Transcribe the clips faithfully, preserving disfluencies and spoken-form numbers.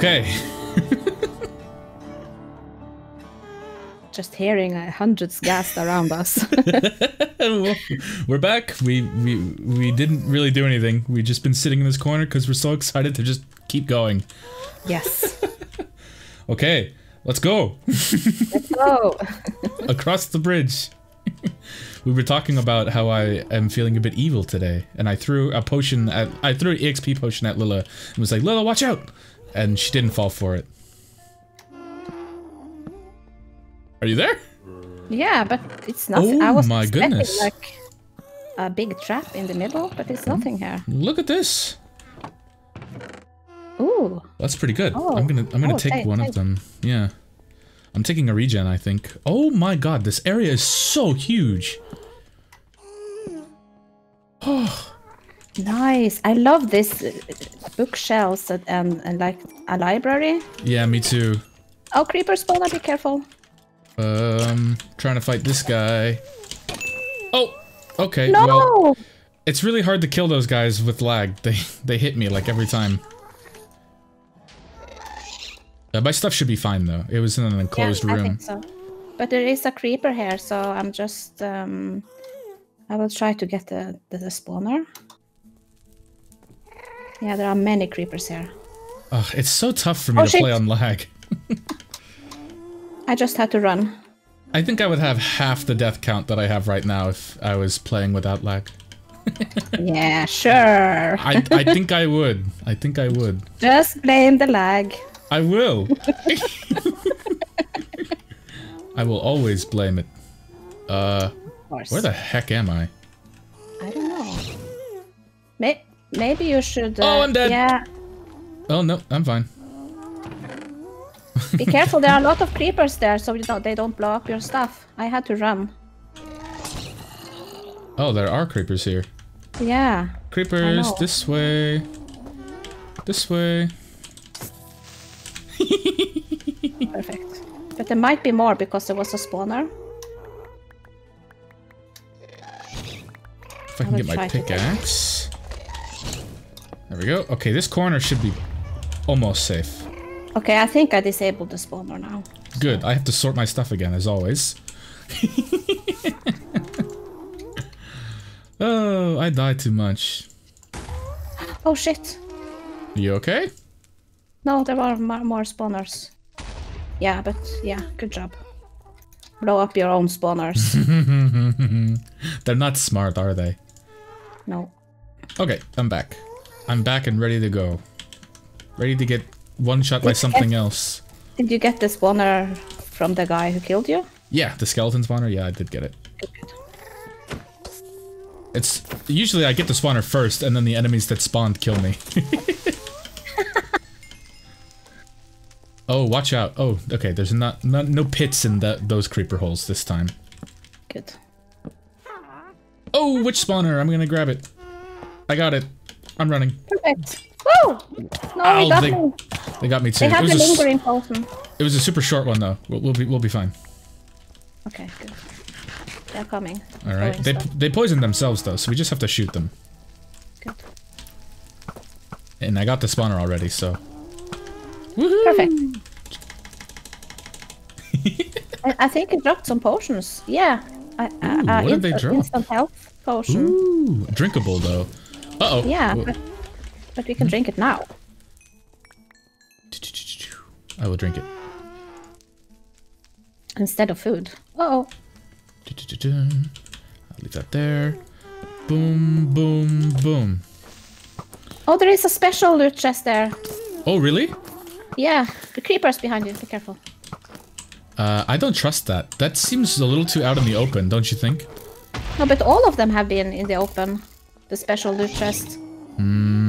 Okay. Just hearing uh, hundreds gassed around us. We're back. We we we didn't really do anything. We've just been sitting in this corner because we're so excited to just keep going. Yes. Okay, let's go. Let's go. Across the bridge. We were talking about how I am feeling a bit evil today, and I threw a potion at I threw an E X P potion at Lilla and was like, "Lilla, watch out!" And she didn't fall for it. Are you there? Yeah, but it's nothing. Oh, I was my expecting goodness. Like a big trap in the middle, but it's nothing here. Look at this. Ooh. That's pretty good. Oh. I'm gonna I'm gonna oh, take hey, one hey. of them. Yeah. I'm taking a regen, I think. Oh my god, this area is so huge. Oh. Nice. I love this uh, bookshelves and, and, and like a library. Yeah, me too. Oh, creeper spawner, be careful. Um, trying to fight this guy. Oh, okay. No! Well, it's really hard to kill those guys with lag. They they hit me like every time. Uh, my stuff should be fine though. It was in an enclosed yeah, room. I think so. But there is a creeper here, so I'm just um, I will try to get the, the the spawner. Yeah, there are many creepers here. Oh, it's so tough for me oh, to shit. play on lag. I just had to run. I think I would have half the death count that I have right now if I was playing without lag. Yeah, sure. I, I think I would. I think I would. Just blame the lag. I will. I will always blame it. Uh, where the heck am I? I don't know. May maybe you should... Uh, oh, I'm dead. Yeah. Oh, no, I'm fine. Be careful, there are a lot of creepers there, so you don't, they don't blow up your stuff. I had to run. Oh, there are creepers here. Yeah. Creepers, this way. This way. Perfect. But there might be more because there was a spawner. If I can I get my pickaxe. There we go. Okay, this corner should be almost safe. Okay, I think I disabled the spawner now. Good, I have to sort my stuff again, as always. Oh, I died too much. Oh shit. You okay? No, there were more spawners. Yeah, but yeah, good job. Blow up your own spawners. They're not smart, are they? No. Okay, I'm back. I'm back and ready to go. Ready to get... One shot by something else. Did you get the spawner from the guy who killed you? Yeah, the skeleton spawner. Yeah, I did get it. Good. It's usually I get the spawner first, and then the enemies that spawned kill me. Oh, watch out! Oh, okay. There's not, not no pits in the, those creeper holes this time. Good. Oh, witch spawner! I'm gonna grab it. I got it. I'm running. Perfect. Woo! No, Ow, they got they, me. They got me too. They have the lingering potion. It was a super short one though. We'll, we'll be we'll be fine. Okay, good. They're coming. All right. Going they so. they poisoned themselves though, so we just have to shoot them. Good. And I got the spawner already, so. Woohoo! Perfect. I, I think it dropped some potions. Yeah. I, Ooh, uh, what uh, did they drop? Instant health potion. Ooh, drinkable though. Uh oh. Yeah. Whoa. But we can drink it now. I will drink it. Instead of food. Uh oh. I'll leave that there. Boom, boom, boom. Oh, there is a special loot chest there. Oh, really? Yeah. The creeper's behind you. Be careful. Uh, I don't trust that. That seems a little too out in the open, don't you think? No, but all of them have been in the open. The special loot chest. Hmm.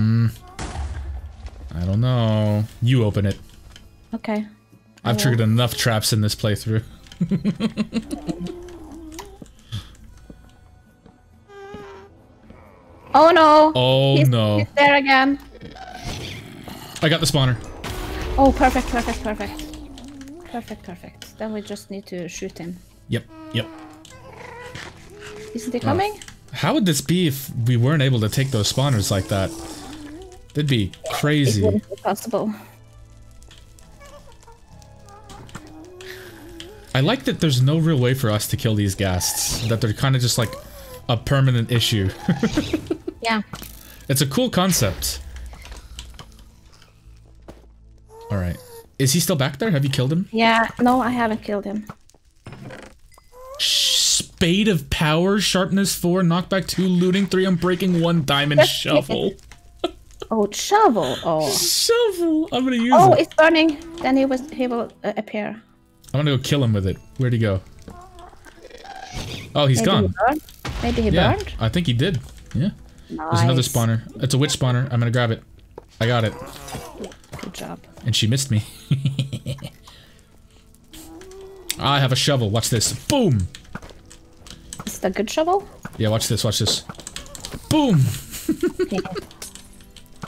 I don't know. You open it. Okay. I've yeah. triggered enough traps in this playthrough. Oh no! Oh he's, no! He's there again. I got the spawner. Oh, perfect, perfect, perfect, perfect, perfect. Then we just need to shoot him. Yep, yep. Isn't he coming? Uh, how would this be if we weren't able to take those spawners like that? That'd be crazy. It wouldn't be possible. I like that there's no real way for us to kill these ghasts. That they're kind of just like a permanent issue. Yeah. It's a cool concept. Alright. Is he still back there? Have you killed him? Yeah. No, I haven't killed him. Spade of power, sharpness four, knockback two, looting three, I'm breaking one, diamond shovel. Oh, shovel! Oh. Shovel! I'm gonna use oh, it. Oh, it's burning. Then he, was, he will uh, appear. I'm gonna go kill him with it. Where'd he go? Oh, he's Maybe gone. He Maybe he yeah, burned? I think he did. Yeah. Nice. There's another spawner. It's a witch spawner. I'm gonna grab it. I got it. Good job. And she missed me. I have a shovel. Watch this. Boom! Is that a good shovel? Yeah, watch this. Watch this. Boom! Yeah.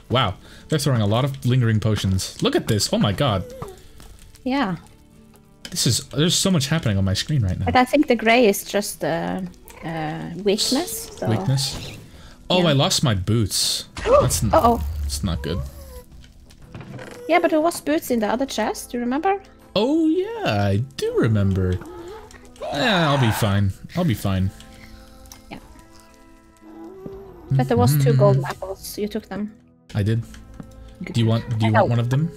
Wow. They're throwing a lot of lingering potions. Look at this. Oh my god. Yeah. This is... There's so much happening on my screen right now. But I think the gray is just uh, uh, weakness. So. Weakness? Oh, yeah. I lost my boots. That's not, uh oh. It's not good. Yeah, but there was boots in the other chest. Do you remember? Oh, yeah. I do remember. Yeah, I'll be fine. I'll be fine. Yeah. But there was two golden apples. You took them. I did. Good. Do you want do you I want one of them?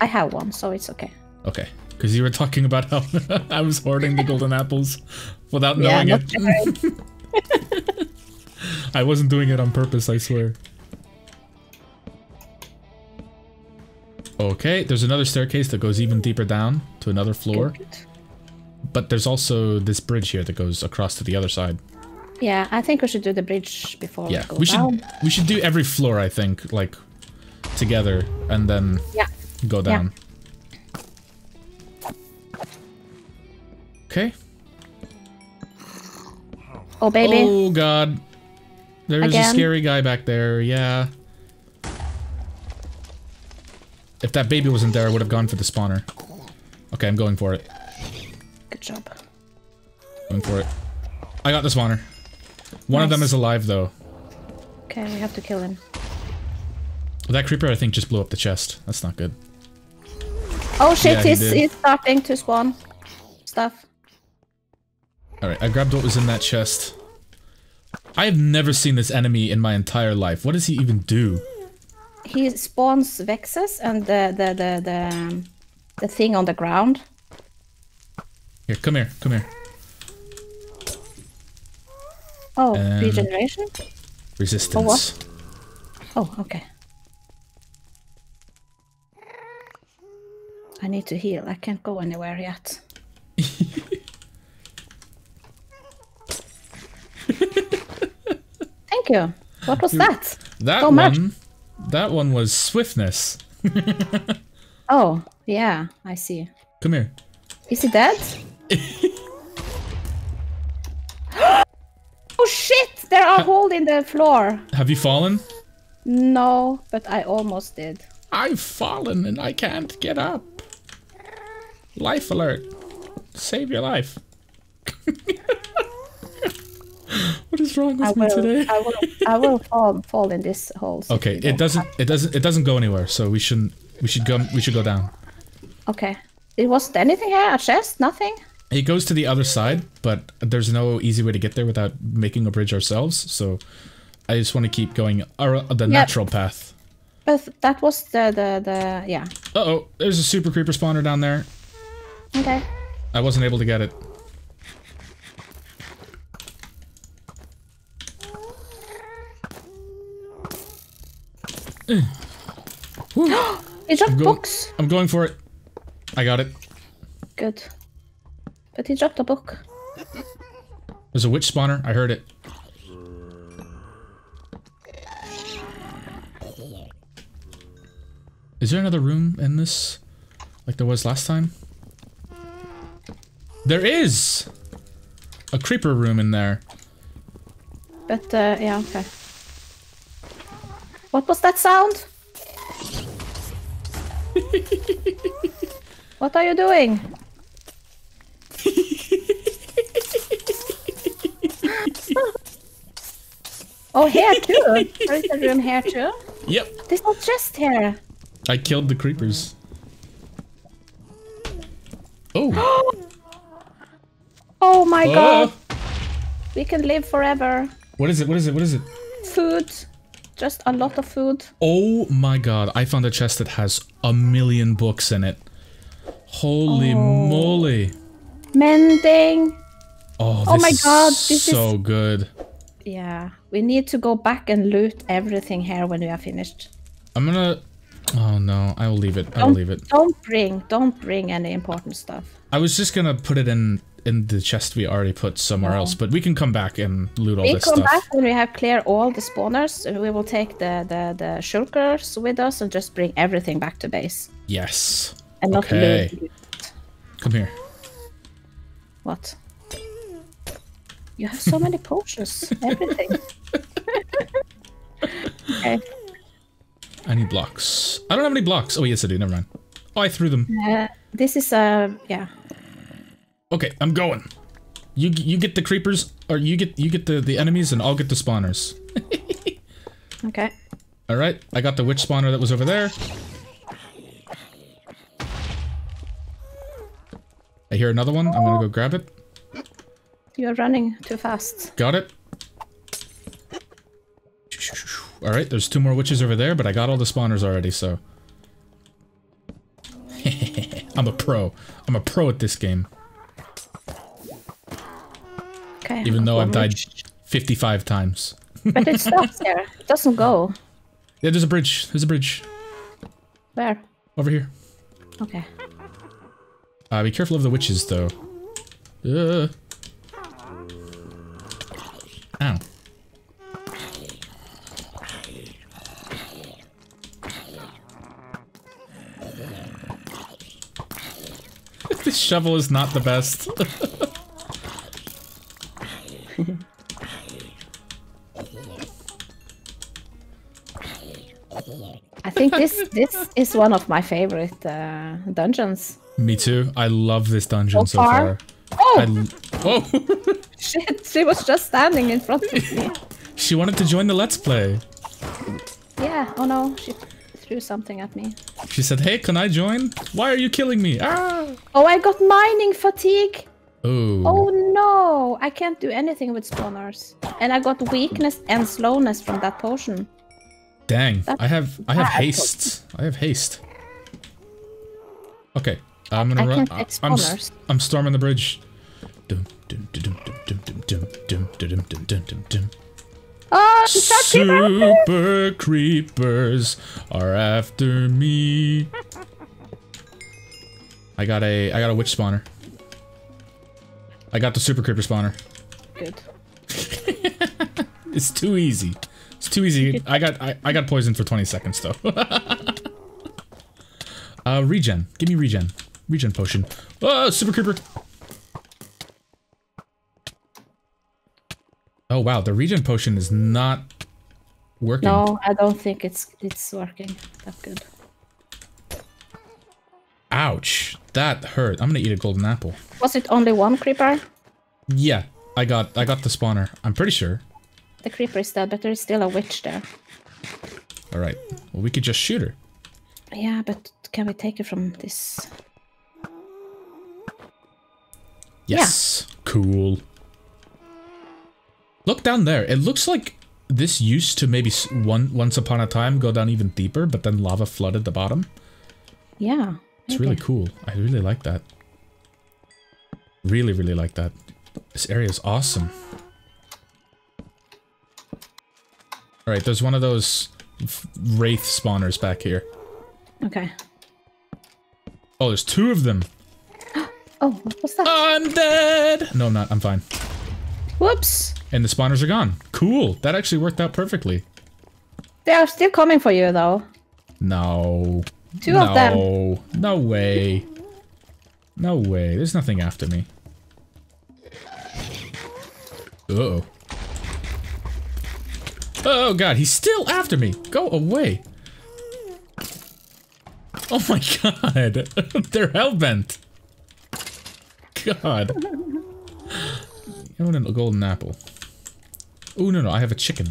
I have one, so it's okay. Okay. Because you were talking about how I was hoarding the golden apples without yeah, knowing it. I wasn't doing it on purpose, I swear. Okay, there's another staircase that goes even deeper down to another floor. Good. But there's also this bridge here that goes across to the other side. Yeah, I think we should do the bridge before yeah, we go we should, down. Yeah, we should do every floor, I think, like, together, and then yeah. go down. Yeah. Okay. Oh, baby. Oh, God. There's Again. a scary guy back there, yeah. If that baby wasn't there, I would have gone for the spawner. Okay, I'm going for it. Good job. Going for it. I got the spawner. One nice. of them is alive, though. Okay, we have to kill him. That creeper, I think, just blew up the chest. That's not good. Oh shit, yeah, he's, he he's starting to spawn stuff. Alright, I grabbed what was in that chest. I have never seen this enemy in my entire life. What does he even do? He spawns vexes and the, the, the, the, the thing on the ground. Here, come here, come here. Oh, um, regeneration? Resistance. Oh, what? Oh, okay. I need to heal. I can't go anywhere yet. Thank you. What was that? That so much. one. That one was swiftness. Oh, yeah, I see. Come here. Is he dead? Oh shit! There are holes in the floor. Have you fallen? No, but I almost did. I've fallen and I can't get up. Life alert. Save your life. What is wrong with I me will, today? I will I will fall fall in this hole. So okay, it doesn't it doesn't it doesn't go anywhere, so we shouldn't we should go we should go down. Okay. It wasn't anything here, a chest, nothing? It goes to the other side, but there's no easy way to get there without making a bridge ourselves, so I just want to keep going uh, the yep. natural path. But that was the, the, the yeah. Uh-oh, there's a super creeper spawner down there. Okay. I wasn't able to get it. It dropped books! I'm going for it. I got it. Good. But he dropped a book. There's a witch spawner. I heard it. Is there another room in this? Like there was last time? There is! A creeper room in there. But, uh, yeah, okay. What was that sound? What are you doing? Oh, here too? There is a room here too? Yep. There's no chest here. I killed the creepers. Oh. Oh my oh. god. We can live forever. What is it? What is it? What is it? Food. Just a lot of food. Oh my god. I found a chest that has a million books in it. Holy oh. moly. Mending. Oh, oh my god. This is so is... good. Yeah. We need to go back and loot everything here when we are finished. I'm gonna... Oh no, I will leave it. I will leave it. Don't bring, don't bring any important stuff. I was just gonna put it in in the chest we already put somewhere else, but we can come back and loot all this stuff. We come back when we have cleared all the spawners, and we will take the, the, the shulkers with us and just bring everything back to base. Yes. And not okay. loot. Come here. What? You have so many potions. Everything. Okay. I need blocks. I don't have any blocks. Oh, yes, I do. Never mind. Oh, I threw them. Uh, this is, uh, yeah. Okay, I'm going. You you get the creepers, or you get you get the, the enemies, and I'll get the spawners. Okay. All right, I got the witch spawner that was over there. I hear another one. I'm gonna go grab it. You're running too fast. Got it. All right, there's two more witches over there, but I got all the spawners already, so... I'm a pro. I'm a pro at this game. Okay. Even though I've died fifty-five times. But it stops there. It doesn't go. Yeah, there's a bridge. There's a bridge. Where? Over here. Okay. Uh, be careful of the witches, though. Uh. Ow. This shovel is not the best. I think this this is one of my favorite uh, dungeons. Me too. I love this dungeon so far. So far. Oh! Oh! Shit! She was just standing in front of me. She wanted to join the Let's Play. Yeah. Oh no. She threw something at me. She said, "Hey, can I join? Why are you killing me?" Ah! Oh, I got mining fatigue. Ooh. Oh no! I can't do anything with spawners, and I got weakness and slowness from that potion. Dang! That's I have I have haste. I have haste. Okay, I'm gonna I run. Can't I, take I'm I'm storming the bridge. Oh, super creepers are after me. I got a I got a witch spawner. I got the super creeper spawner. Good. It's too easy. It's too easy. I got I, I got poisoned for twenty seconds though. uh, regen. Give me regen. Regen potion. Oh, super creeper. Oh wow, the regen potion is not working. No, I don't think it's it's working that good. Ouch, that hurt. I'm gonna eat a golden apple. Was it only one creeper? Yeah, I got I got the spawner. I'm pretty sure. The creeper is dead, but there's still a witch there. All right. Well, we could just shoot her. Yeah, but can we take it from this? Yes. Yeah. Cool. Look down there. It looks like this used to maybe one once upon a time go down even deeper, but then lava flooded the bottom. Yeah. It's really cool. I really like that. Really, really like that. This area is awesome. All right, there's one of those wraith spawners back here. Okay. Oh, there's two of them. Oh, what was that? I'm dead. No, I'm not. I'm fine. Whoops. And the spawners are gone. Cool. That actually worked out perfectly. They are still coming for you, though. No. Two no. of them. No. No way. No way. There's nothing after me. Uh-oh. Oh, God. He's still after me. Go away. Oh, my God. They're hellbent. God. I want a golden apple. Oh, no, no, I have a chicken.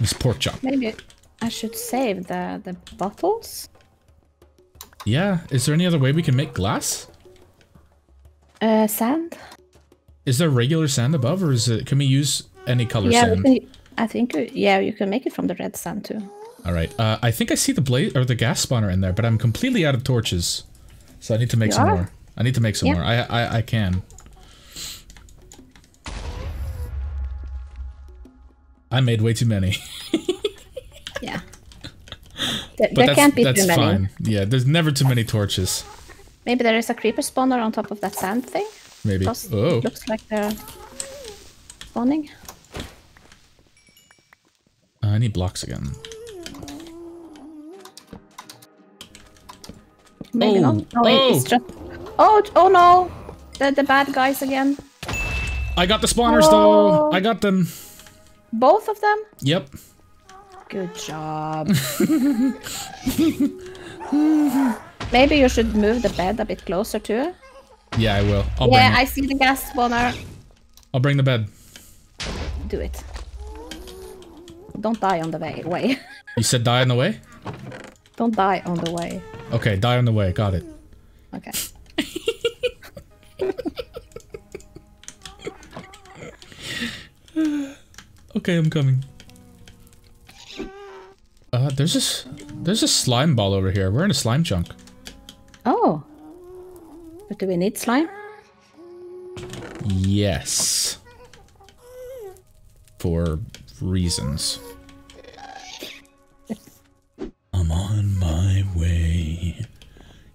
This pork chop. Maybe I should save the, the bottles? Yeah, is there any other way we can make glass? Uh, uh, sand. Is there regular sand above, or is it? Can we use any color yeah, sand? Yeah, I think yeah, you can make it from the red sand too. All right. Uh, I think I see the blade or the gas spawner in there, but I'm completely out of torches, so I need to make you some are? more. I need to make some yeah. more. I I I can. I made way too many. yeah. There, there can't be that's too many. Fine. Yeah, there's never too many torches. Maybe there is a creeper spawner on top of that sand thing. Maybe. Because oh. It looks like they're spawning. I need blocks again. Maybe oh. not. No, oh. It's just... oh, oh no! The, the bad guys again. I got the spawners oh. though. I got them. Both of them? Yep. Good job. Maybe you should move the bed a bit closer to it. Yeah, I will. I'll yeah, I see the gas spawner. I'll bring the bed. Do it. Don't die on the way. You said die on the way? Don't die on the way. Okay, die on the way. Got it. Okay. Okay, I'm coming. Uh, there's this, there's a slime ball over here. We're in a slime chunk. Oh. But do we need slime? Yes. For reasons. I'm on my way.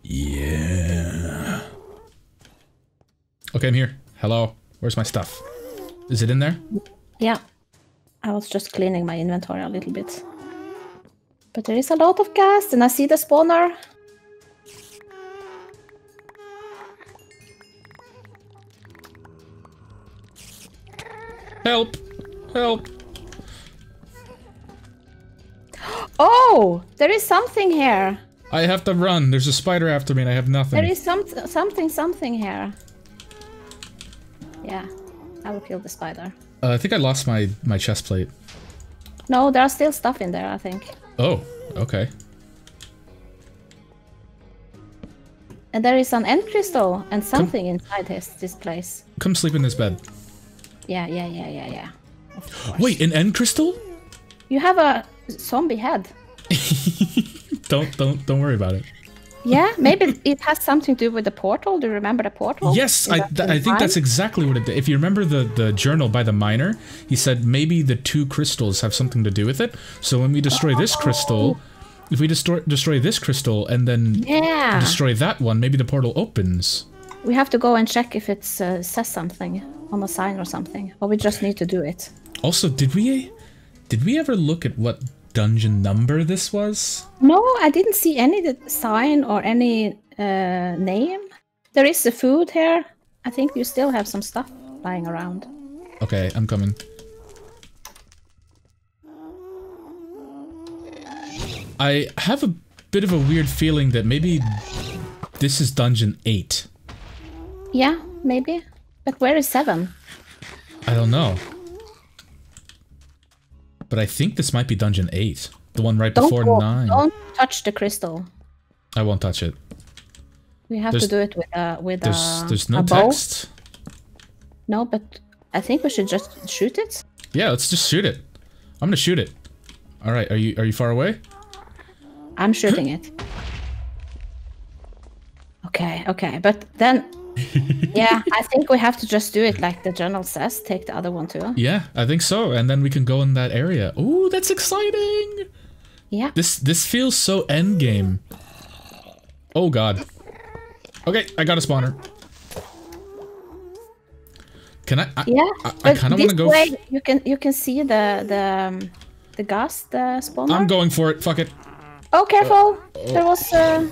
Yeah. Okay, I'm here. Hello. Where's my stuff? Is it in there? Yeah. I was just cleaning my inventory a little bit. But there is a lot of gas, and I see the spawner. Help! Help! Oh! There is something here! I have to run. There's a spider after me and I have nothing. There is some something something here. Yeah. I will kill the spider. Uh, I think I lost my, my chest plate. No, there are still stuff in there, I think. Oh, okay. And there is an end crystal and something come, inside this, this place. Come sleep in this bed. Yeah, yeah, yeah, yeah, yeah. Wait, an end crystal? You have a zombie head. don't, don't, don't worry about it. Yeah, maybe it has something to do with the portal. Do you remember the portal? Yes, I, th I think that's exactly what it did. If you remember the, the journal by the miner, he said maybe the two crystals have something to do with it. So when we destroy oh. this crystal, if we destroy, destroy this crystal and then yeah. destroy that one, maybe the portal opens. We have to go and check if it uh, says something on a sign or something. Or we just need to do it. Also, did we, did we ever look at what... dungeon number this was? No, I didn't see any sign or any uh, name. There is the food here. I think you still have some stuff lying around. Okay, I'm coming. I have a bit of a weird feeling that maybe this is dungeon eight. Yeah, maybe. But where is seven? I don't know. But I think this might be dungeon eight. The one right don't before go, nine. Don't touch the crystal. I won't touch it. We have there's, to do it with a, with there's, a, there's no a bow. Text. No, but I think we should just shoot it. Yeah, let's just shoot it. I'm gonna shoot it. All right, are you are you far away? I'm shooting it. Okay, okay, but then... yeah, I think we have to just do it like the journal says. Take the other one too. Yeah, I think so, and then we can go in that area. Ooh, that's exciting! Yeah. This this feels so endgame. Oh god. Okay, I got a spawner. Can I? I yeah. I, I kind of want to go. Way you can you can see the the um, the gas the spawner. I'm going for it. Fuck it. Oh, careful! Uh, oh. There was. Uh...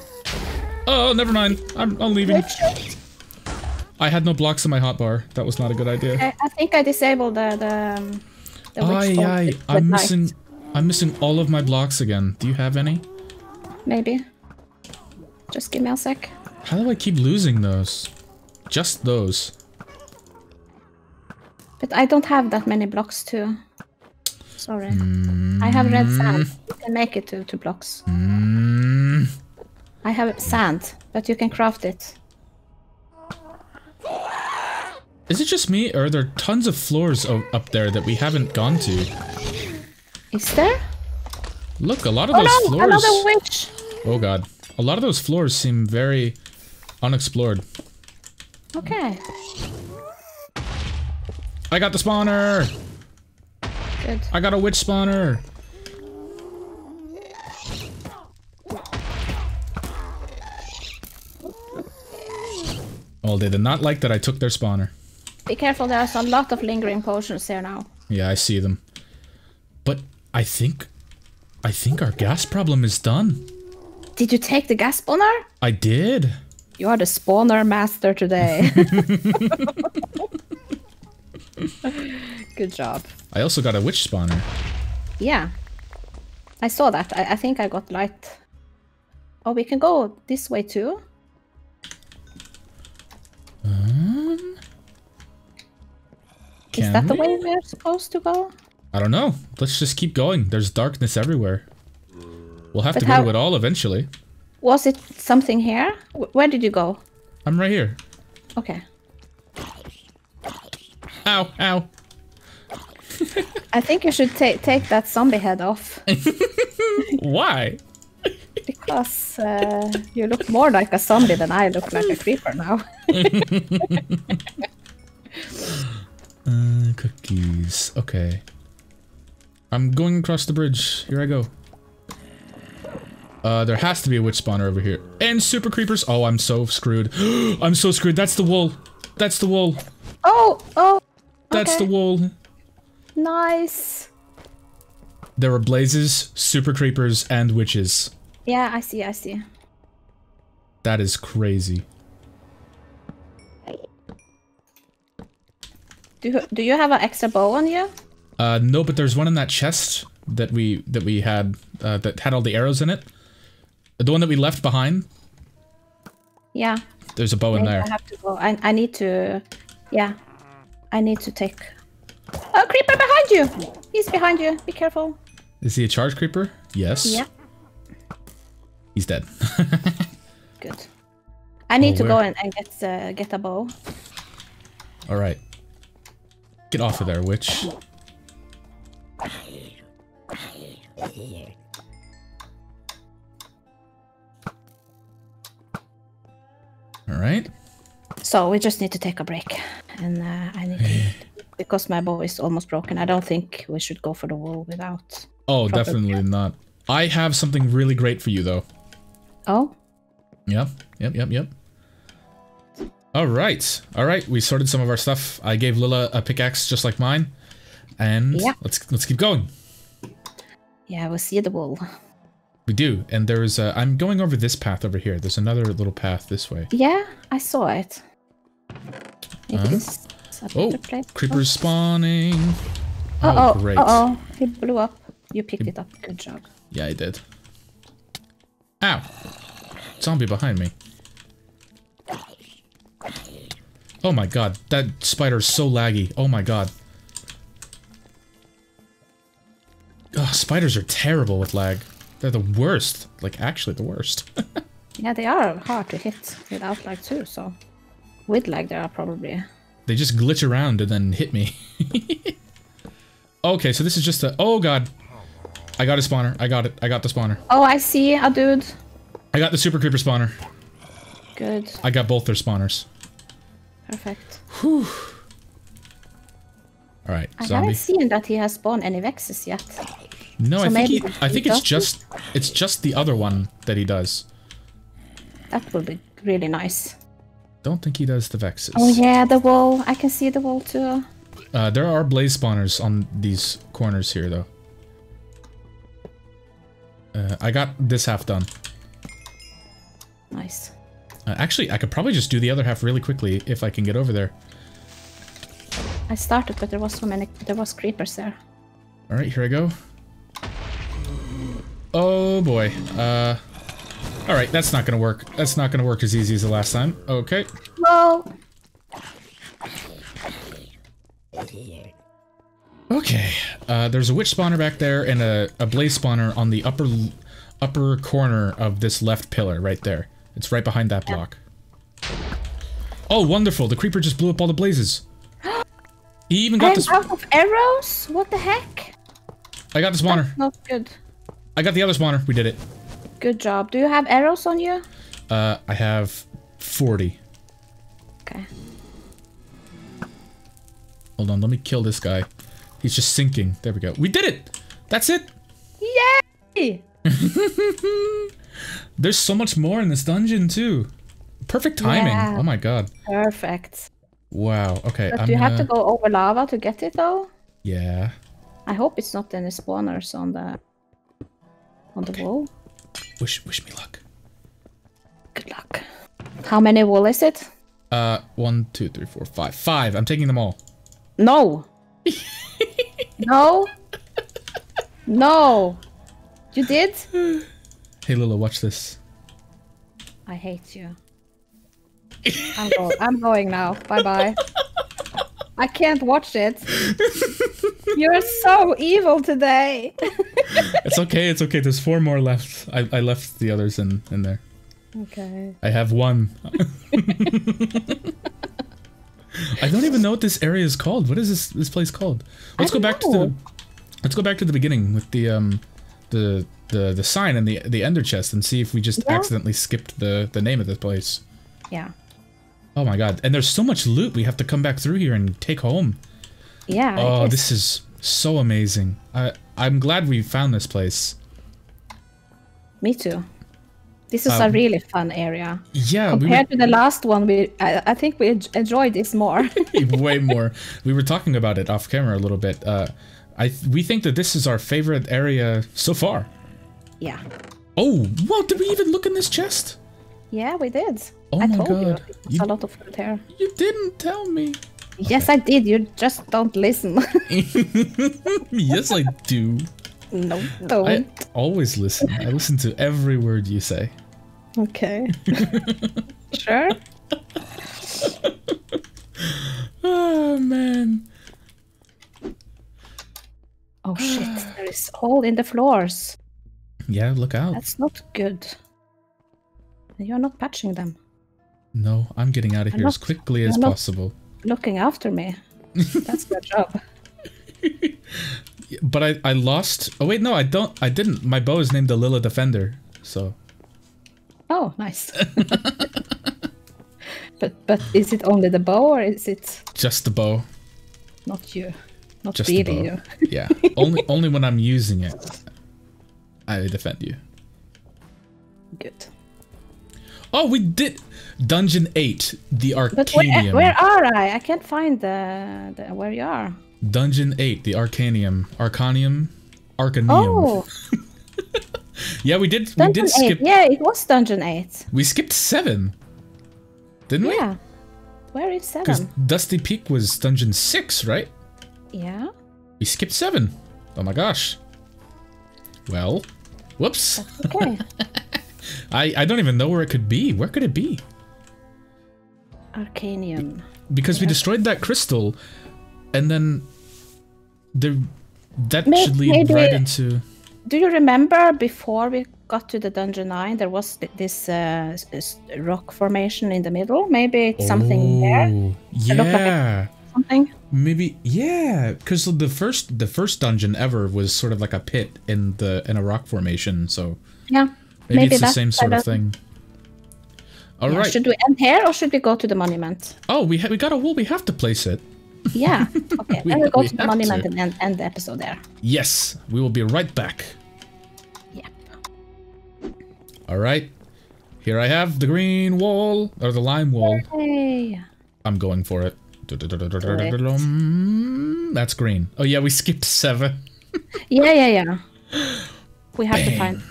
Oh, never mind. I'm I'm leaving. I had no blocks in my hotbar. That was not a good idea. I, I think I disabled the the. Um, the aye, aye. I'm night. missing. I'm missing all of my blocks again. Do you have any? Maybe. Just give me a sec. How do I keep losing those? Just those. But I don't have that many blocks too. Sorry. Mm. I have red sand. You can make it to two blocks. Mm. I have sand, but you can craft it. Is it just me, or are there tons of floors up there that we haven't gone to? Is there? Look, a lot of oh those no, floors. Another witch. Oh god, a lot of those floors seem very unexplored. Okay. I got the spawner. Good. I got a witch spawner. Oh, they did not like that I took their spawner. Be careful, there's a lot of lingering potions there now. Yeah, I see them. But I think... I think our gas problem is done. Did you take the gas spawner? I did. You are the spawner master today. Good job. I also got a witch spawner. Yeah. I saw that. I, I think I got light. Oh, we can go this way too. Um... Is Can that the we? way we're supposed to go? I don't know. Let's just keep going. There's darkness everywhere. We'll have but to go to it all eventually. Was it something here? Where did you go? I'm right here. Okay. Ow, ow. I think you should ta take that zombie head off. Why? Because uh, you look more like a zombie than I look like a creeper now. Uh, cookies. Okay. I'm going across the bridge. Here I go. Uh, there has to be a witch spawner over here. And super creepers. Oh, I'm so screwed. I'm so screwed. That's the wool. That's the wool. Oh, oh. Okay. That's the wool. Nice. There were blazes, super creepers, and witches. Yeah, I see. I see. That is crazy. Do, do you have an extra bow on you? Uh, no, but there's one in that chest that we that we had uh, that had all the arrows in it. The one that we left behind. Yeah. There's a bow Maybe in there. I have to go. I I need to. Yeah, I need to take. Oh, creeper behind you! He's behind you. Be careful. Is he a charge creeper? Yes. Yeah. He's dead. Good. I need oh, to where? go and, and get uh, get a bow. All right. Get off of there, witch. Alright. So, we just need to take a break. And uh, I need to... Because my bow is almost broken, I don't think we should go for the wall without... Oh, definitely care. not. I have something really great for you, though. Oh? Yep, yep, yep, yep. Alright, alright, we sorted some of our stuff. I gave Lilla a pickaxe just like mine. And yeah. let's let's keep going. Yeah, we'll see the wall. We do, and there's a... I'm going over this path over here. There's another little path this way. Yeah, I saw it. it uh-huh. is oh, creepers spawning. Uh-oh, oh, great. Uh-oh, he blew up. You picked he... it up, good job. Yeah, I did. Ow! Zombie behind me. Oh my god, that spider is so laggy. Oh my god. Ugh, spiders are terrible with lag. They're the worst. Like, actually the worst. Yeah, they are hard to hit without lag too, so... With lag, they are probably... They just glitch around and then hit me. Okay, so this is just a... Oh god. I got a spawner. I got it. I got the spawner. Oh, I see a dude. I got the super creeper spawner. Good. I got both their spawners. Perfect. Whew. All right, zombie. I haven't seen that he has spawned any vexes yet. No, so I think he, I think it's just it's just the other one that he does. That would be really nice. Don't think he does the vexes. Oh yeah, the wall. I can see the wall too. Uh, there are blaze spawners on these corners here, though. Uh, I got this half done. Nice. Uh, actually, I could probably just do the other half really quickly if I can get over there. I started, but there was so many. There was creepers there. All right, here I go. Oh boy. Uh. All right, that's not gonna work. That's not gonna work as easy as the last time. Okay. No. Okay. Uh, there's a witch spawner back there and a, a blaze spawner on the upper upper corner of this left pillar right there. It's right behind that block. Oh, wonderful! The creeper just blew up all the blazes. He even got I'm this- out of arrows? What the heck? I got the spawner. That's not good. I got the other spawner. We did it. Good job. Do you have arrows on you? Uh, I have forty. Okay. Hold on. Let me kill this guy. He's just sinking. There we go. We did it! That's it! Yay! There's so much more in this dungeon, too. Perfect timing. Yeah. Oh my god. Perfect. Wow. Okay. But I'm do you gonna... have to go over lava to get it, though? Yeah. I hope it's not any spawners on the... on the okay. wall. Wish, wish me luck. Good luck. How many wool is it? Uh, one, two, three, four, five. Five. I'm taking them all. No. No. No. You did? Hey, Lilla, watch this. I hate you. I'm, go I'm going now. Bye-bye. I can't watch it. You're so evil today. It's okay, it's okay. There's four more left. I, I left the others in, in there. Okay. I have one. I don't even know what this area is called. What is this this place called? Let's go back know. to the Let's go back to the beginning with the um the the, the sign and the the ender chest and see if we just yeah. accidentally skipped the, the name of this place. Yeah. Oh my god. And there's so much loot we have to come back through here and take home. Yeah. Oh, this is so amazing. I I'm glad we found this place. Me too. This is um, a really fun area. Yeah. Compared we were, to the last one, we I, I think we enjoyed this more. Way more. We were talking about it off camera a little bit. Uh, I we think that this is our favorite area so far. Yeah. Oh, what? Did we even look in this chest? Yeah, we did. Oh I my told god. You, it's you, a lot of food here. You didn't tell me. Yes, okay. I did. You just don't listen. Yes, I do. No, don't. I always listen. I listen to every word you say. Okay. Sure. Oh, man. Oh, shit. There is a hole in the floors. Yeah, look out. That's not good. You're not patching them. No, I'm getting out of here not, as quickly as possible. Looking after me. That's my job. But I, I lost. Oh wait, no, I don't. I didn't. My bow is named the Lilla Defender. So. Oh, nice. but but is it only the bow or is it? Just the bow. Not you. Not Just the bow. You. Yeah. Only only when I'm using it, I defend you. Good. Oh, we did Dungeon eight, the Arcanium. But where, where are I? I can't find the, the where you are. Dungeon eight, the Arcanium, Arcanium, Arcanium. Oh. Yeah, we did. Dungeon we did eight. Skip. Yeah, it was Dungeon eight. We skipped seven, didn't yeah. we? Yeah. Where is seven? Because Dusty Peak was Dungeon six, right? Yeah. We skipped seven. Oh my gosh. Well, whoops. That's okay. I, I don't even know where it could be. Where could it be? Arcanium. Be because yeah. we destroyed that crystal, and then there that maybe, should lead maybe, right into. Do you remember before we got to the dungeon nine, there was this uh, rock formation in the middle? Maybe it's something oh, there. Yeah. Like something. Maybe yeah, because the first the first dungeon ever was sort of like a pit in the in a rock formation. So yeah. Maybe, Maybe it's the same sort of thing. All yeah, right. Should we end here or should we go to the monument? Oh, we ha we got a wall. We have to place it. Yeah. Okay. we, then we'll go we to the monument to. and end, end the episode there. Yes. We will be right back. Yep. All right. Here I have the green wall or the lime wall. Yay. I'm going for it. Do it. That's green. Oh, yeah. We skipped seven. yeah, yeah, yeah. We have Bang. to find...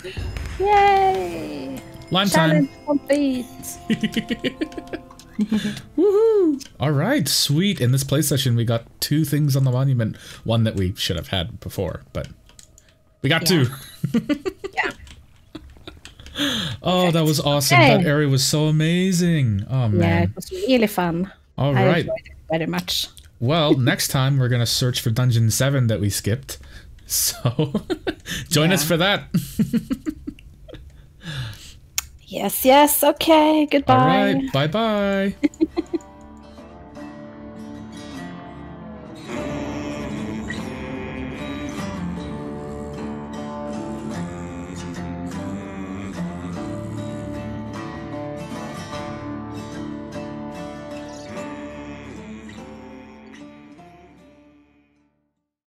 Yay! Lime Challenge time. complete. Woohoo! All right, sweet. In this play session, we got two things on the monument. One that we should have had before, but we got yeah. two. yeah. Oh, that was awesome. Okay. That area was so amazing. Oh man. Yeah, it was really fun. All I right. enjoyed it very much. Well, next time we're gonna search for Dungeon Seven that we skipped. So join yeah. us for that. Yes, yes. Okay. Goodbye. All right. Bye-bye.